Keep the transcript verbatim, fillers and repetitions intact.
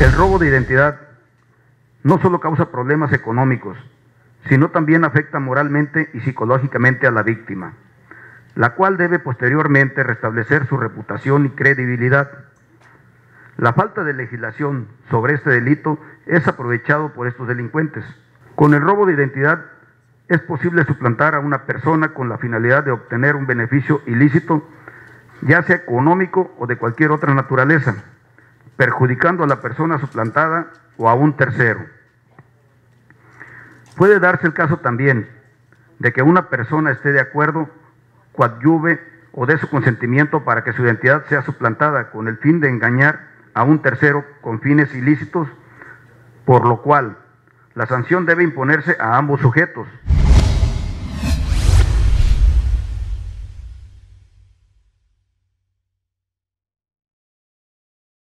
El robo de identidad no solo causa problemas económicos, sino también afecta moralmente y psicológicamente a la víctima, la cual debe posteriormente restablecer su reputación y credibilidad. La falta de legislación sobre este delito es aprovechado por estos delincuentes. Con el robo de identidad es posible suplantar a una persona con la finalidad de obtener un beneficio ilícito, ya sea económico o de cualquier otra naturaleza, perjudicando a la persona suplantada o a un tercero. Puede darse el caso también de que una persona esté de acuerdo, coadyuve o dé su consentimiento para que su identidad sea suplantada con el fin de engañar a un tercero con fines ilícitos, por lo cual la sanción debe imponerse a ambos sujetos.